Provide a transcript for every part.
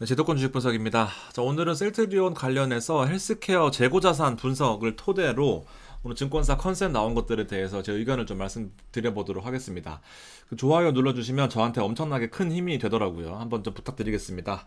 네, 제도권 주식 분석입니다. 자, 오늘은 셀트리온 관련해서 헬스케어 재고자산 분석을 토대로 오늘 증권사 컨셉 나온 것들에 대해서 제 의견을 좀 말씀드려보도록 하겠습니다. 그 좋아요 눌러주시면 저한테 엄청나게 큰 힘이 되더라고요. 한번 좀 부탁드리겠습니다.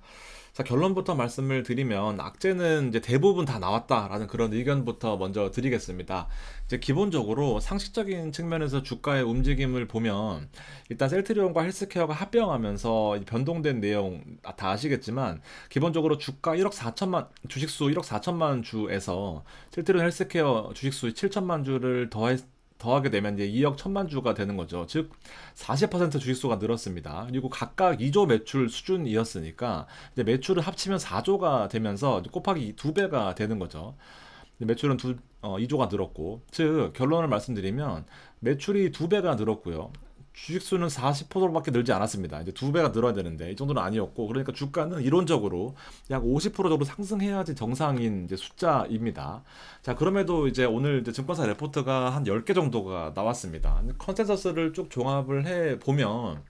자, 결론부터 말씀을 드리면 악재는 이제 대부분 다 나왔다라는 그런 의견부터 먼저 드리겠습니다. 이제 기본적으로 상식적인 측면에서 주가의 움직임을 보면 일단 셀트리온과 헬스케어가 합병하면서 변동된 내용 다 아시겠지만 기본적으로 주가 1억 4천만 주식수 1억 4천만 주에서 셀트리온 헬스케어 주식수 7천만 주를 더하게 되면 이제 2억 1천만 주가 되는 거죠. 즉 40% 주식수가 늘었습니다. 그리고 각각 2조 매출 수준이었으니까 이제 매출을 합치면 4조가 되면서 곱하기 2배가 되는 거죠. 매출은 2조가 늘었고, 즉 결론을 말씀드리면 매출이 2배가 늘었고요. 주식수는 40%밖에 늘지 않았습니다. 이제 2배가 늘어야 되는데 이 정도는 아니었고, 그러니까 주가는 이론적으로 약 50% 정도 상승해야지 정상인 이제 숫자입니다. 자, 그럼에도 이제 오늘 이제 증권사 레포트가 한 10개 정도가 나왔습니다. 컨센서스를 쭉 종합을 해보면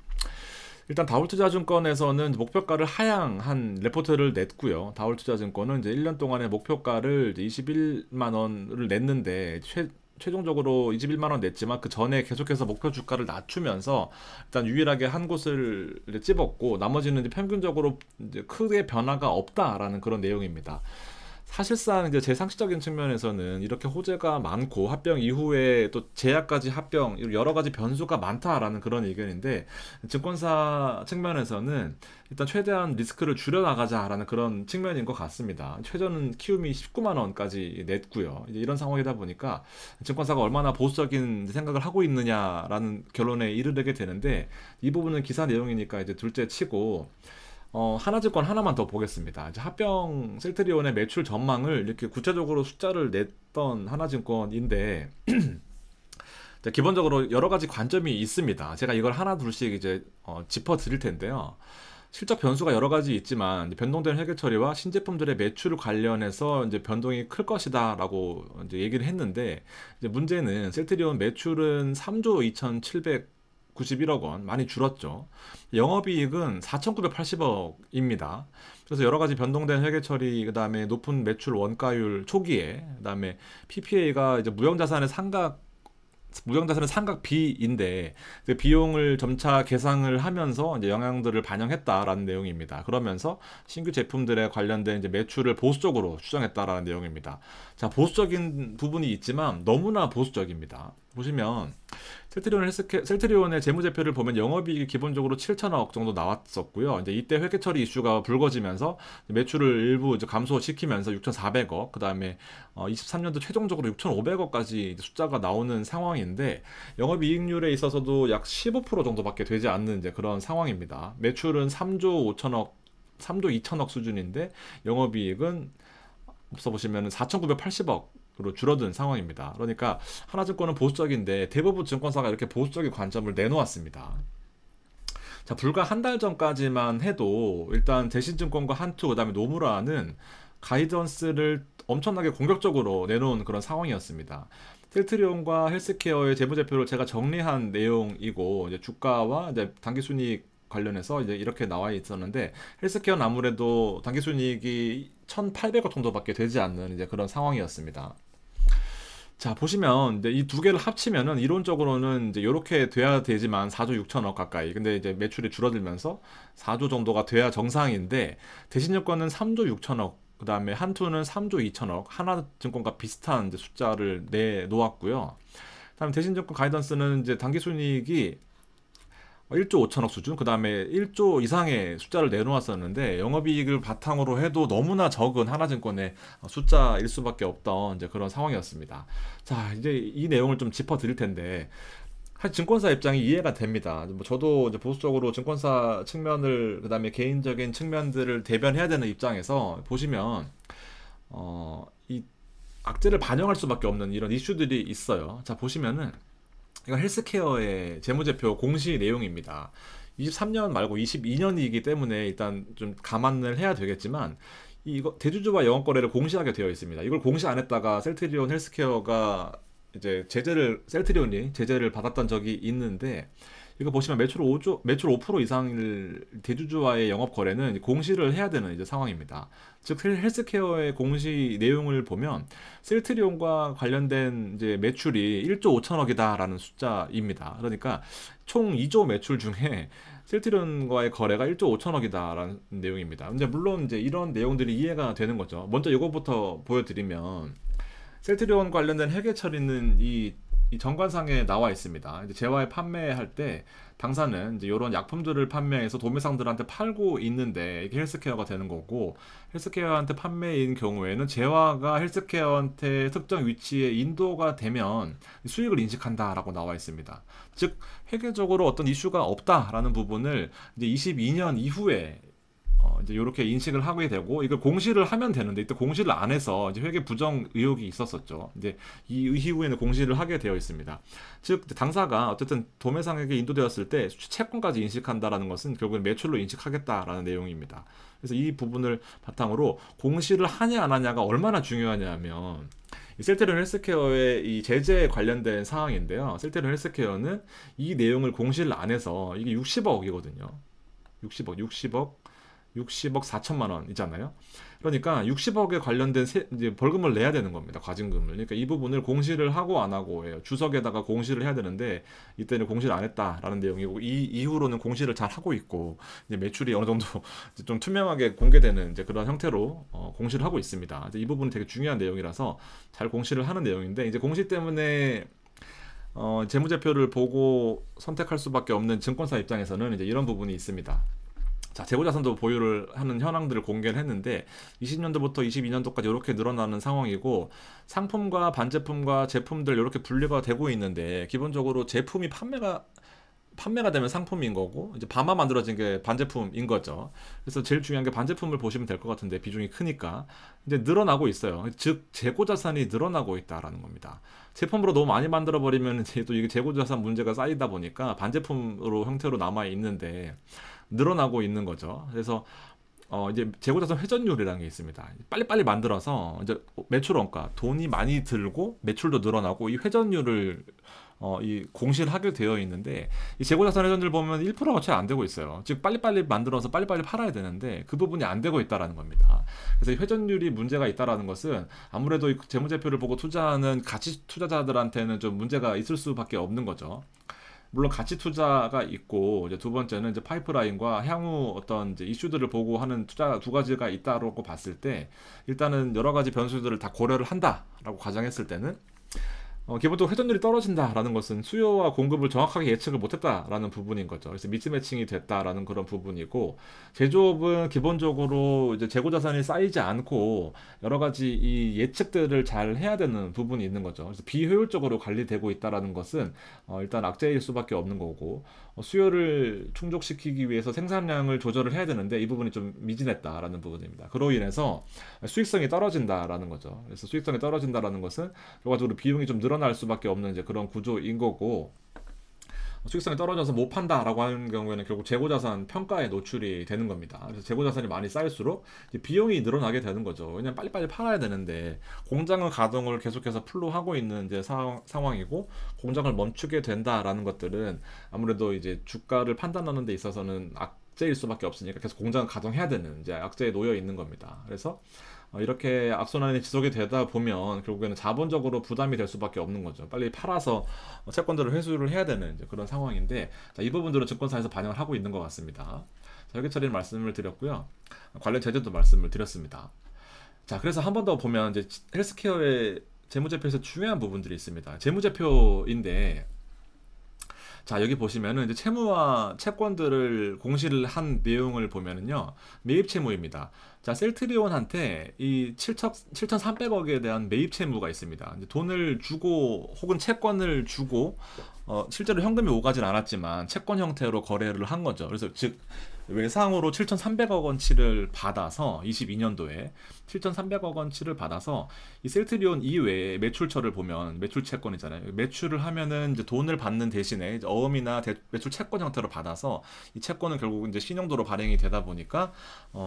일단 다울투자증권에서는 목표가를 하향한 레포트를 냈고요. 다울투자증권은 이제 1년 동안의 목표가를 이제 21만원을 냈는데 최종적으로 21만원 냈지만 그 전에 계속해서 목표 주가를 낮추면서 일단 유일하게 한 곳을 이제 찝었고, 나머지는 이제 평균적으로 이제 크게 변화가 없다라는 그런 내용입니다. 사실상 이제 제 상식적인 측면에서는 이렇게 호재가 많고 합병 이후에 또 제약까지 합병 여러 가지 변수가 많다라는 그런 의견인데, 증권사 측면에서는 일단 최대한 리스크를 줄여나가자라는 그런 측면인 것 같습니다. 최저는 키움이 19만원까지 냈고요. 이제 이런 상황이다 보니까 증권사가 얼마나 보수적인 생각을 하고 있느냐라는 결론에 이르게 되는데, 이 부분은 기사 내용이니까 이제 둘째 치고 하나증권 하나만 더 보겠습니다. 이제 합병 셀트리온의 매출 전망을 이렇게 구체적으로 숫자를 냈던 하나증권인데 자, 기본적으로 여러 가지 관점이 있습니다. 제가 이걸 하나 둘씩 이제 짚어 드릴 텐데요. 실적 변수가 여러 가지 있지만 변동된 회계 처리와 신제품들의 매출 관련해서 이제 변동이 클 것이다라고 이제 얘기를 했는데, 이제 문제는 셀트리온 매출은 3조 2,791억 원 많이 줄었죠. 영업이익은 4,980억입니다. 그래서 여러 가지 변동된 회계 처리, 그 다음에 높은 매출 원가율 초기에, 그 다음에 PPA가 이제 무형자산의 상각 비인데 비용을 점차 계상을 하면서 이제 영향들을 반영했다라는 내용입니다. 그러면서 신규 제품들에 관련된 이제 매출을 보수적으로 추정했다라는 내용입니다. 자, 보수적인 부분이 있지만 너무나 보수적입니다. 보시면 셀트리온의 재무제표를 보면 영업이익이 기본적으로 7천억 정도 나왔었고요. 이제 이때 회계처리 이슈가 불거지면서 매출을 일부 이제 감소시키면서 6,400억, 그 다음에 23년도 최종적으로 6,500억까지 숫자가 나오는 상황인데, 영업이익률에 있어서도 약 15% 정도밖에 되지 않는 이제 그런 상황입니다. 매출은 3조 2천억 수준인데 영업이익은 앞서 보시면 4,980억 으로 줄어든 상황입니다. 그러니까 하나증권은 보수적인데 대부분 증권사가 이렇게 보수적인 관점을 내놓았습니다. 자, 불과 한 달 전까지만 해도 일단 대신증권과 한투, 그 다음에 노무라는 가이던스를 엄청나게 공격적으로 내놓은 그런 상황이었습니다. 셀트리온과 헬스케어의 재무제표를 제가 정리한 내용이고, 이제 주가와 이제 단기순이익 관련해서 이제 이렇게 나와 있었는데, 헬스케어는 아무래도 단기순이익이 1,800억 정도밖에 되지 않는 이제 그런 상황이었습니다. 자, 보시면 이제 이 두 개를 합치면은 이론적으로는 이제 이렇게 돼야 되지만 4조 6천억 가까이. 근데 이제 매출이 줄어들면서 4조 정도가 돼야 정상인데, 대신증권은 3조 6천억, 그 다음에 한투는 3조 2천억, 하나증권과 비슷한 이제 숫자를 내놓았고요. 다음 대신증권 가이던스는 이제 단기순이익이 1조 5천억 수준, 그 다음에 1조 이상의 숫자를 내놓았었는데, 영업이익을 바탕으로 해도 너무나 적은 하나증권의 숫자일 수밖에 없던 이제 그런 상황이었습니다. 자, 이제 이 내용을 좀 짚어 드릴 텐데, 사실 증권사 입장이 이해가 됩니다. 뭐 저도 이제 보수적으로 증권사 측면을, 그 다음에 개인적인 측면들을 대변해야 되는 입장에서 보시면 이 악재를 반영할 수밖에 없는 이런 이슈들이 있어요. 자, 보시면은 이건 헬스케어의 재무제표 공시 내용입니다. 23년 말고 22년이기 때문에 일단 좀 감안을 해야 되겠지만, 이거 대주주와 영업거래를 공시하게 되어 있습니다. 이걸 공시 안 했다가 셀트리온 헬스케어가 이제 제재를 받았던 적이 있는데, 이거 보시면 매출 5% 이상을 대주주와의 영업 거래는 공시를 해야 되는 이제 상황입니다. 즉 헬스케어의 공시 내용을 보면 셀트리온과 관련된 이제 매출이 1조 5천억이다라는 숫자입니다. 그러니까 총 2조 매출 중에 셀트리온과의 거래가 1조 5천억이다라는 내용입니다. 근데 물론 이제 이런 내용들이 이해가 되는 거죠. 먼저 이거부터 보여드리면 셀트리온 관련된 회계 처리는 이 정관상에 나와 있습니다. 이제 재화에 판매할 때 당사는 이제 이런 약품들을 판매해서 도매상들한테 팔고 있는데 이게 헬스케어가 되는 거고, 헬스케어한테 판매인 경우에는 재화가 헬스케어한테 특정 위치에 인도가 되면 수익을 인식한다라고 나와 있습니다. 즉 회계적으로 어떤 이슈가 없다라는 부분을 이제 22년 이후에 이제 이렇게 인식을 하게 되고, 이걸 공시를 하면 되는데 이때 공시를 안 해서 이제 회계 부정 의혹이 있었었죠. 이제 이 이후에는 공시를 하게 되어 있습니다. 즉 당사가 어쨌든 도매상에게 인도되었을 때 채권까지 인식한다라는 것은 결국엔 매출로 인식하겠다라는 내용입니다. 그래서 이 부분을 바탕으로 공시를 하냐 안 하냐가 얼마나 중요하냐면, 셀트리온 헬스케어의 이 제재에 관련된 사항인데요. 셀트리온 헬스케어는 이 내용을 공시를 안 해서 이게 60억이거든요. 60억 4천만 원이잖아요. 그러니까 60억에 관련된 이제 벌금을 내야 되는 겁니다. 과징금을. 그러니까 이 부분을 공시를 하고 안 하고예요. 주석에다가 공시를 해야 되는데 이때는 공시를 안 했다라는 내용이고, 이 이후로는 공시를 잘 하고 있고 이제 매출이 어느 정도 좀 투명하게 공개되는 이제 그런 형태로 공시를 하고 있습니다. 이제 이 부분은 되게 중요한 내용이라서 잘 공시를 하는 내용인데, 이제 공시 때문에 재무제표를 보고 선택할 수밖에 없는 증권사 입장에서는 이제 이런 부분이 있습니다. 자, 재고자산도 보유를 하는 현황들을 공개를 했는데 20년도부터 22년도까지 이렇게 늘어나는 상황이고, 상품과 반제품과 제품들 이렇게 분류가 되고 있는데, 기본적으로 제품이 판매가 되면 상품인 거고, 이제 반만 만들어진 게 반제품인 거죠. 그래서 제일 중요한 게 반제품을 보시면 될 것 같은데 비중이 크니까 이제 늘어나고 있어요. 즉 재고자산이 늘어나고 있다라는 겁니다. 제품으로 너무 많이 만들어 버리면 이제 또 이게 재고자산 문제가 쌓이다 보니까 반제품으로 형태로 남아 있는데 늘어나고 있는 거죠. 그래서 이제 재고자산 회전율이라는 게 있습니다. 빨리빨리 만들어서 이제 매출원가, 돈이 많이 들고 매출도 늘어나고 이 회전율을 이 공시를 하게 되어 있는데, 이 재고자산 회전율 보면 1%가 채 안 되고 있어요. 즉 빨리빨리 만들어서 빨리빨리 팔아야 되는데 그 부분이 안 되고 있다라는 겁니다. 그래서 이 회전율이 문제가 있다라는 것은 아무래도 이 재무제표를 보고 투자하는 가치 투자자들한테는 좀 문제가 있을 수밖에 없는 거죠. 물론 가치 투자가 있고, 이제 두 번째는 이제 파이프라인과 향후 어떤 이제 이슈들을 보고 하는 투자 두 가지가 있다라고 봤을 때, 일단은 여러 가지 변수들을 다 고려를 한다라고 가정했을 때는 기본적으로 회전율이 떨어진다라는 것은 수요와 공급을 정확하게 예측을 못했다라는 부분인 거죠. 그래서 미스매칭이 됐다라는 그런 부분이고, 제조업은 기본적으로 이제 재고자산이 쌓이지 않고 여러 가지 이 예측들을 잘 해야 되는 부분이 있는 거죠. 그래서 비효율적으로 관리되고 있다라는 것은 일단 악재일 수밖에 없는 거고, 수요를 충족시키기 위해서 생산량을 조절을 해야 되는데 이 부분이 좀 미진했다라는 부분입니다. 그로 인해서 수익성이 떨어진다라는 거죠. 그래서 수익성이 떨어진다라는 것은 결과적으로 비용이 좀 늘어 날 수밖에 없는 이제 그런 구조인 거고, 수익성이 떨어져서 못 판다라고 하는 경우에는 결국 재고자산 평가에 노출이 되는 겁니다. 그래서 재고자산이 많이 쌓일수록 이제 비용이 늘어나게 되는 거죠. 왜냐면 빨리빨리 팔아야 되는데 공장은 가동을 계속해서 풀로 하고 있는 이제 상황이고, 공장을 멈추게 된다라는 것들은 아무래도 이제 주가를 판단하는 데 있어서는 악재일 수밖에 없으니까 계속 공장을 가동해야 되는 이제 악재에 놓여 있는 겁니다. 그래서 이렇게 악순환이 지속이 되다 보면 결국에는 자본적으로 부담이 될 수밖에 없는 거죠. 빨리 팔아서 채권들을 회수를 해야 되는 이제 그런 상황인데, 자, 이 부분들은 증권사에서 반영을 하고 있는 것 같습니다. 자, 회계 처리는 말씀을 드렸고요. 관련 제재도 말씀을 드렸습니다. 자, 그래서 한 번 더 보면 이제 헬스케어의 재무제표에서 중요한 부분들이 있습니다. 재무제표인데, 자, 여기 보시면은 이제 채무와 채권들을 공시를 한 내용을 보면은요, 매입 채무입니다. 자, 셀트리온한테 이 7,300억에 대한 매입 채무가 있습니다. 이제 돈을 주고 혹은 채권을 주고, 실제로 현금이 오가진 않았지만 채권 형태로 거래를 한 거죠. 그래서 즉 외상으로 7,300억 원치를 받아서 22년도에 7,300억 원치를 받아서 이 셀트리온 이외에 매출처를 보면 매출 채권이잖아요. 매출을 하면은 이제 돈을 받는 대신에 이제 어음이나 매출 채권 형태로 받아서 이 채권은 결국 이제 신용도로 발행이 되다 보니까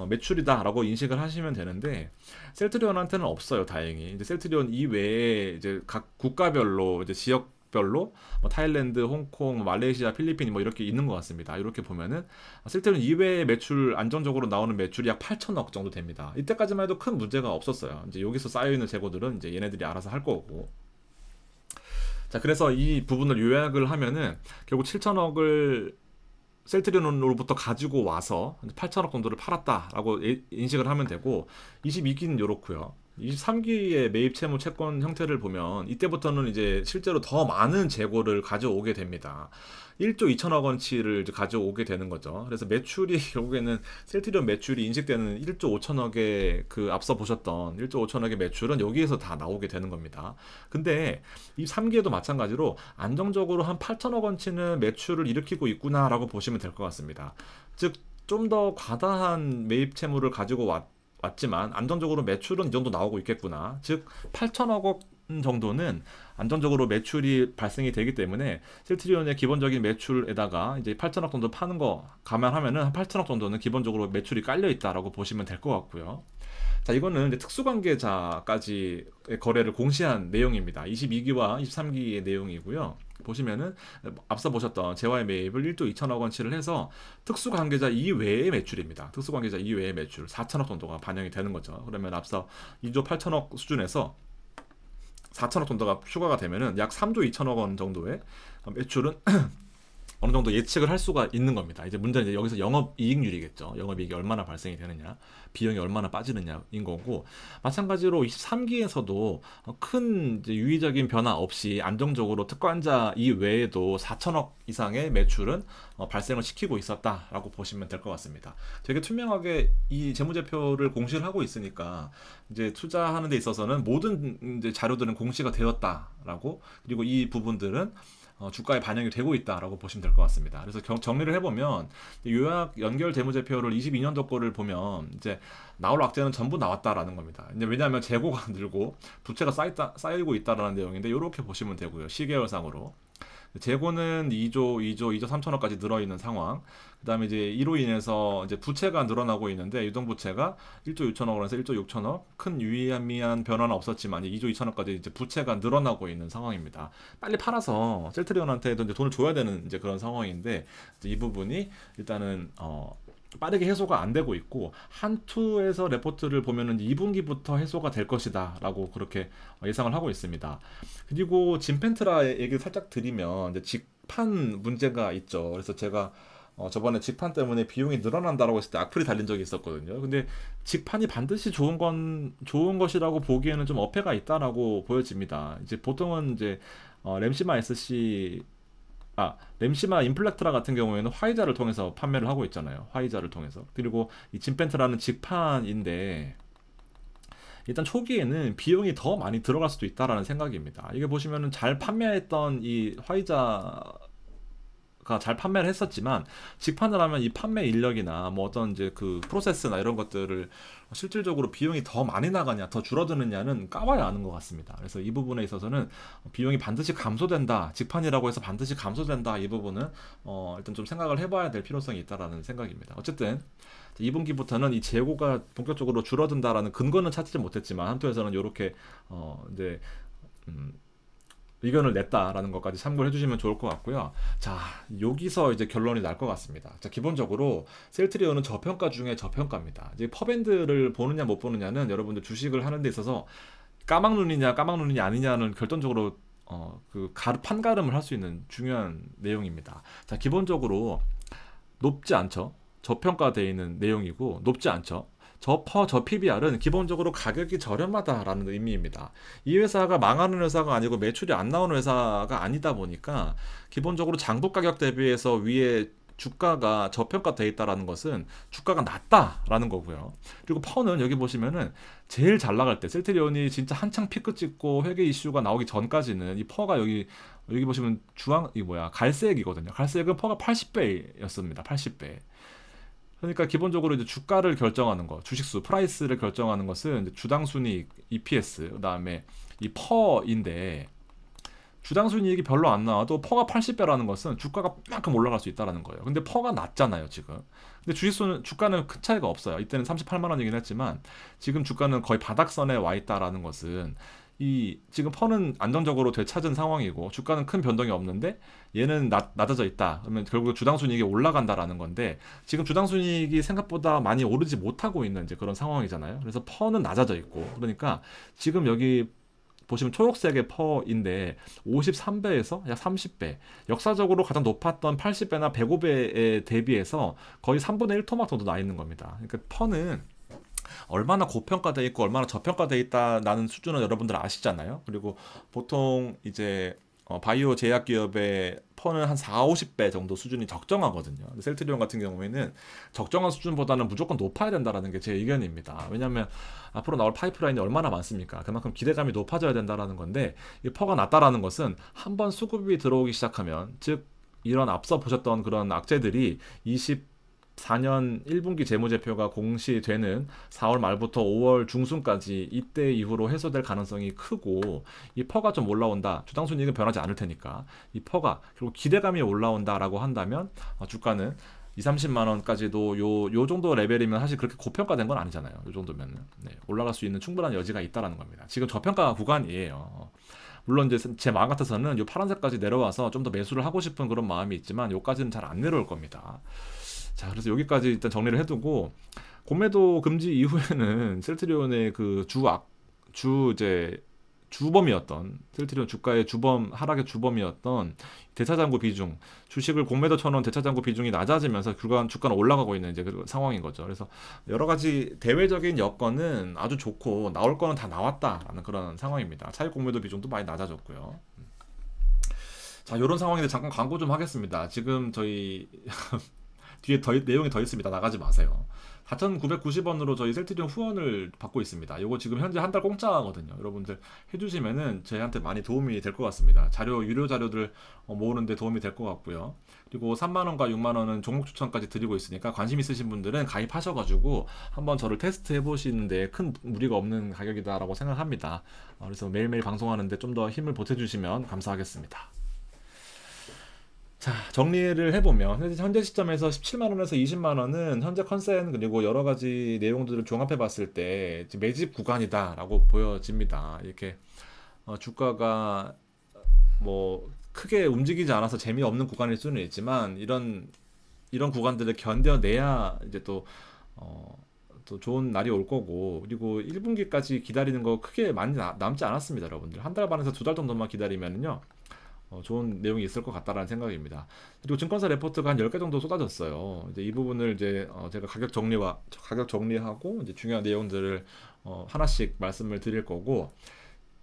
매출이다라고 인식을 하시면 되는데, 셀트리온한테는 없어요. 다행히 이제 셀트리온 이외에 이제 각 국가별로 이제 지역 지역별로 뭐 타일랜드, 홍콩, 말레이시아, 필리핀 뭐 이렇게 있는 것 같습니다. 이렇게 보면은 셀트리온 이외의 매출, 안정적으로 나오는 매출이 약 8,000억 정도 됩니다. 이때까지만 해도 큰 문제가 없었어요. 이제 여기서 쌓여있는 재고들은 이제 얘네들이 알아서 할 거고. 자, 그래서 이 부분을 요약을 하면은 결국 7,000억을 셀트리온으로부터 가지고 와서 8,000억 정도를 팔았다라고 인식을 하면 되고, 22기는 요렇고요. 23기의 매입 채무 채권 형태를 보면 이때부터는 이제 실제로 더 많은 재고를 가져오게 됩니다. 1조 2천억 원치를 가져오게 되는 거죠. 그래서 매출이 결국에는 셀트리온 매출이 인식되는 1조 5천억의 그 앞서 보셨던 1조 5천억의 매출은 여기에서 다 나오게 되는 겁니다. 근데 이 3기에도 마찬가지로 안정적으로 한 8천억 원치는 매출을 일으키고 있구나 라고 보시면 될 것 같습니다. 즉 좀 더 과다한 매입 채무를 가지고 왔지만 안정적으로 매출은 이 정도 나오고 있겠구나. 즉 8천억 원 정도는 안정적으로 매출이 발생이 되기 때문에 셀트리온의 기본적인 매출에다가 이제 8천억 정도 파는 거 감안하면은 한 8천억 정도는 기본적으로 매출이 깔려 있다라고 보시면 될 것 같고요. 자, 이거는 이제 특수관계자까지 거래를 공시한 내용입니다. 22기와 23기의 내용이고요. 보시면은 앞서 보셨던 재화의 매입을 1조 2천억 원치를 해서 특수관계자 이외의 매출입니다. 특수관계자 이외의 매출 4천억 정도가 반영이 되는 거죠. 그러면 앞서 2조 8천억 수준에서 4천억 정도가 추가가 되면은 약 3조 2천억 원 정도의 매출은 어느 정도 예측을 할 수가 있는 겁니다. 이제 문제는 이제 여기서 영업이익률이겠죠. 영업이익이 얼마나 발생이 되느냐, 비용이 얼마나 빠지느냐인 거고, 마찬가지로 23기에서도 큰 이제 유의적인 변화 없이 안정적으로 특관자 이외에도 4천억 이상의 매출은 발생을 시키고 있었다라고 보시면 될 것 같습니다. 되게 투명하게 이 재무제표를 공시를 하고 있으니까 이제 투자하는 데 있어서는 모든 이제 자료들은 공시가 되었다라고, 그리고 이 부분들은 주가에 반영이 되고 있다라고 보시면 될 것 같습니다. 그래서 정리를 해보면 요약 연결 재무제표를 22년도 거를 보면 이제 나올 악재는 전부 나왔다라는 겁니다. 이제 왜냐하면 재고가 늘고 부채가 쌓이고 있다라는 내용인데 이렇게 보시면 되고요. 시계열상으로 재고는 2조 3천억까지 늘어있는 상황. 그 다음에 이제 이로 인해서 이제 부채가 늘어나고 있는데 유동부채가 1조 6천억 원에서 1조 6천억, 큰 유의미한 변화는 없었지만 2조 2천억까지 이제 부채가 늘어나고 있는 상황입니다. 빨리 팔아서 셀트리온한테도 이제 돈을 줘야 되는 이제 그런 상황인데, 이제 이 부분이 일단은 빠르게 해소가 안 되고 있고, 한투에서 레포트를 보면은 2분기부터 해소가 될 것이다 라고 그렇게 예상을 하고 있습니다. 그리고 짐펜트라 얘기를 살짝 드리면 이제 직판 문제가 있죠. 그래서 제가 저번에 직판 때문에 비용이 늘어난다라고 했을 때 악플이 달린 적이 있었거든요. 근데 직판이 반드시 좋은 것이라고 보기에는 좀 어폐가 있다라고 보여집니다. 이제 보통은 이제 램시마 램시마 인플렉트라 같은 경우에는 화이자를 통해서 판매를 하고 있잖아요. 화이자를 통해서. 그리고 이 짐펜트라는 직판인데 일단 초기에는 비용이 더 많이 들어갈 수도 있다라는 생각입니다. 이게 보시면은 잘 판매했던 이 화이자가 잘 판매를 했었지만 직판을 하면 이 판매 인력이나 뭐 어떤 이제 그 프로세스나 이런 것들을 실질적으로 비용이 더 많이 나가냐, 더 줄어드느냐는 까봐야 아는 것 같습니다. 그래서 이 부분에 있어서는 비용이 반드시 감소된다, 직판이라고 해서 반드시 감소된다, 이 부분은 일단 좀 생각을 해봐야 될 필요성이 있다라는 생각입니다. 어쨌든 2분기부터는 이 재고가 본격적으로 줄어든다라는 근거는 찾지 못했지만 한투에서는 이렇게 이제 의견을 냈다라는 것까지 참고를 해주시면 좋을 것 같고요. 자, 여기서 이제 결론이 날 것 같습니다. 자, 기본적으로 셀트리온은 저평가 중에 저평가입니다. 이제 퍼밴드를 보느냐 못 보느냐는 여러분들 주식을 하는 데 있어서 까막눈이냐 까막눈이 아니냐는 결정적으로 판가름을 할 수 있는 중요한 내용입니다. 자, 기본적으로 높지 않죠. 저평가되어 있는 내용이고 높지 않죠. 저 PBR은 기본적으로 가격이 저렴하다라는 의미입니다. 이 회사가 망하는 회사가 아니고 매출이 안 나오는 회사가 아니다 보니까 기본적으로 장부 가격 대비해서 위에 주가가 저평가되어 있다는 것은 주가가 낮다라는 거고요. 그리고 퍼는 여기 보시면은 제일 잘 나갈 때 셀트리온이 진짜 한창 피크 찍고 회계 이슈가 나오기 전까지는 이 퍼가 여기 보시면 갈색이거든요. 갈색은 퍼가 80배였습니다. 80배. 그러니까 기본적으로 이제 주가를 결정하는 거, 주식수, 프라이스를 결정하는 것은 이제 주당순이익, EPS, 그 다음에 이 퍼인데, 주당순이익이 별로 안 나와도 퍼가 80배라는 것은 주가가 그만큼 올라갈 수 있다는 거예요. 근데 퍼가 낮잖아요, 지금. 근데 주가는 큰 차이가 없어요. 이때는 38만 원이긴 했지만, 지금 주가는 거의 바닥선에 와 있다는 것은 이 지금 펀은 안정적으로 되찾은 상황이고 주가는 큰 변동이 없는데 얘는 낮아져 있다. 그러면 결국 주당순이익이 올라간다라는 건데 지금 주당순이익이 생각보다 많이 오르지 못하고 있는 이제 그런 상황이잖아요. 그래서 펀은 낮아져 있고 그러니까 지금 여기 보시면 초록색의 퍼인데 53배에서 약 30배, 역사적으로 가장 높았던 80배나 105배에 대비해서 거의 3분의 1토막 정도 나 있는 겁니다. 그러니까 퍼는 얼마나 고평가되어 있고 얼마나 저평가되어 있다는 수준은 여러분들 아시잖아요. 그리고 보통 이제 바이오 제약기업의 펀은 한 40-50배 정도 수준이 적정하거든요. 셀트리온 같은 경우에는 적정한 수준보다는 무조건 높아야 된다는 게 제 의견입니다. 왜냐하면 앞으로 나올 파이프라인이 얼마나 많습니까? 그만큼 기대감이 높아져야 된다는 건데 이 퍼가 낮다라는 것은 한번 수급이 들어오기 시작하면, 즉 이런 앞서 보셨던 그런 악재들이 2024년 1분기 재무제표가 공시되는 4월 말부터 5월 중순까지 이때 이후로 해소될 가능성이 크고, 이 퍼가 좀 올라온다, 주당순이익은 변하지 않을 테니까 이 퍼가 그리고 기대감이 올라온다라고 한다면 주가는 20-30만 원까지도 요 정도 레벨이면 사실 그렇게 고평가된 건 아니잖아요. 요 정도면은 네, 올라갈 수 있는 충분한 여지가 있다라는 겁니다. 지금 저평가 구간이에요. 물론 이제 제 마음 같아서는 요 파란색까지 내려와서 좀 더 매수를 하고 싶은 그런 마음이 있지만 요까지는 잘 안 내려올 겁니다. 자, 그래서 여기까지 일단 정리를 해두고, 공매도 금지 이후에는 셀트리온의 그 주범이었던 셀트리온 주가의 하락의 주범이었던 대차장구 비중, 주식을 공매도처럼 대차장구 비중이 낮아지면서 주가는 올라가고 있는 이제 그 상황인 거죠. 그래서 여러 가지 대외적인 여건은 아주 좋고 나올 거는 다 나왔다라는 그런 상황입니다. 차익 공매도 비중도 많이 낮아졌고요. 자, 이런 상황인데 잠깐 광고 좀 하겠습니다. 지금 저희 뒤에 내용이 더 있습니다. 나가지 마세요. 4,990원으로 저희 셀트리온 후원을 받고 있습니다. 이거 지금 현재 한 달 공짜거든요. 여러분들 해주시면은 저희한테 많이 도움이 될 것 같습니다. 유료 자료들 모으는데 도움이 될 것 같고요. 그리고 3만 원과 6만 원은 종목 추천까지 드리고 있으니까 관심 있으신 분들은 가입하셔가지고 한번 저를 테스트해 보시는데 큰 무리가 없는 가격이다라고 생각합니다. 그래서 매일매일 방송하는데 좀 더 힘을 보태주시면 감사하겠습니다. 자, 정리를 해보면 현재 시점에서 17만 원에서 20만 원은 현재 컨센 그리고 여러 가지 내용들을 종합해 봤을 때 매집 구간이다 라고 보여집니다. 이렇게 주가가 뭐 크게 움직이지 않아서 재미없는 구간일 수는 있지만 이런 구간들을 견뎌내야 이제 또 좋은 날이 올 거고, 그리고 1분기까지 기다리는 거 크게 많이 남지 않았습니다. 여러분들 한 달 반에서 두 달 정도만 기다리면은요 좋은 내용이 있을 것 같다라는 생각입니다. 그리고 증권사 레포트가 한 10개 정도 쏟아졌어요. 이제 이 부분을 이제 제가 가격 정리하고 이제 중요한 내용들을 하나씩 말씀을 드릴 거고,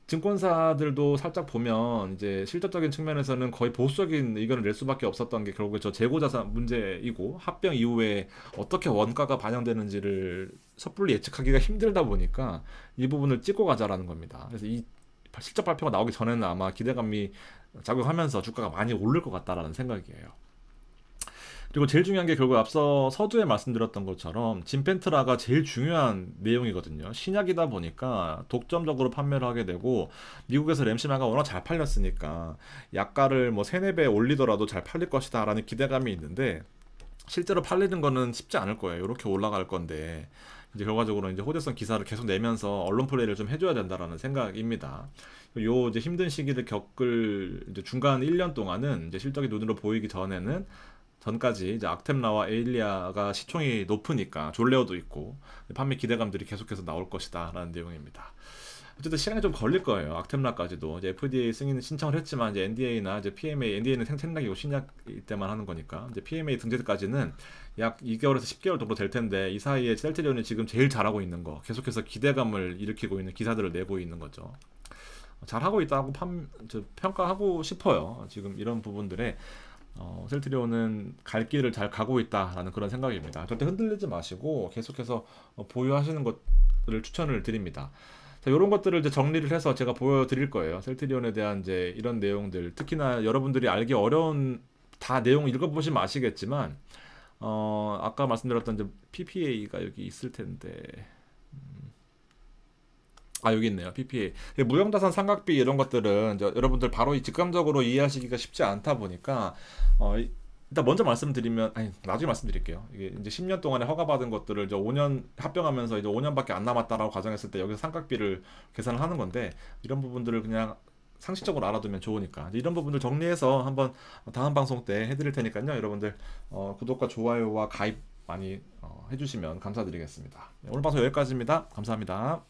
증권사들도 살짝 보면 이제 실질적인 측면에서는 거의 보수적인 의견을 낼 수밖에 없었던 게 결국에 저 재고자산 문제이고, 합병 이후에 어떻게 원가가 반영되는지를 섣불리 예측하기가 힘들다 보니까 이 부분을 찍고 가자라는 겁니다. 그래서 이 실적 발표가 나오기 전에는 아마 기대감이 작용하면서 주가가 많이 오를 것 같다라는 생각이에요. 그리고 제일 중요한 게 결국 앞서 서두에 말씀드렸던 것처럼 짐펜트라가 제일 중요한 내용이거든요. 신약이다 보니까 독점적으로 판매를 하게 되고, 미국에서 램시마가 워낙 잘 팔렸으니까 약가를 뭐 3-4배 올리더라도 잘 팔릴 것이다 라는 기대감이 있는데 실제로 팔리는 거는 쉽지 않을 거예요. 이렇게 올라갈 건데 이제 결과적으로 이제 호재성 기사를 계속 내면서 언론 플레이를 좀 해줘야 된다라는 생각입니다. 요 이제 힘든 시기를 겪을 이제 중간 1년 동안은 이제 실적이 눈으로 보이기 전까지 이제 악템라와 에일리아가 시총이 높으니까 졸레오도 있고 판매 기대감들이 계속해서 나올 것이다라는 내용입니다. 어쨌든 시간이 좀 걸릴 거예요. 악템라까지도 이제 FDA 승인 신청을 했지만 이제 NDA나 이제 PMA, NDA는 생략이고 신약일 때만 하는 거니까 이제 PMA 등재까지는 약 2개월에서 10개월 정도 될 텐데, 이 사이에 셀트리온이 지금 제일 잘하고 있는 거, 계속해서 기대감을 일으키고 있는 기사들을 내고 있는 거죠. 잘하고 있다고 평가하고 싶어요. 지금 이런 부분들에 셀트리온은 갈 길을 잘 가고 있다라는 그런 생각입니다. 절대 흔들리지 마시고 계속해서 보유하시는 것을 추천을 드립니다. 자, 이런 것들을 이제 정리를 해서 제가 보여드릴 거예요. 셀트리온에 대한 이제 이런 내용들, 특히나 여러분들이 알기 어려운 다 내용 읽어보시면 아시겠지만 아까 말씀드렸던 이제 PPA가 여기 있을 텐데 여기 있네요. PPA. 무형자산 상각비 이런 것들은 이제 여러분들 바로 직감적으로 이해하시기가 쉽지 않다 보니까 일단 먼저 말씀드리면, 아니 나중에 말씀드릴게요. 이게 이제 10년 동안에 허가받은 것들을 이제 5년 합병하면서 이제 5년밖에 안 남았다라고 가정했을 때 여기서 상각비를 계산을 하는 건데, 이런 부분들을 그냥 상식적으로 알아두면 좋으니까 이런 부분들 정리해서 한번 다음 방송 때 해드릴 테니까요. 여러분들 구독과 좋아요와 가입 많이 해주시면 감사드리겠습니다. 오늘 방송 여기까지입니다. 감사합니다.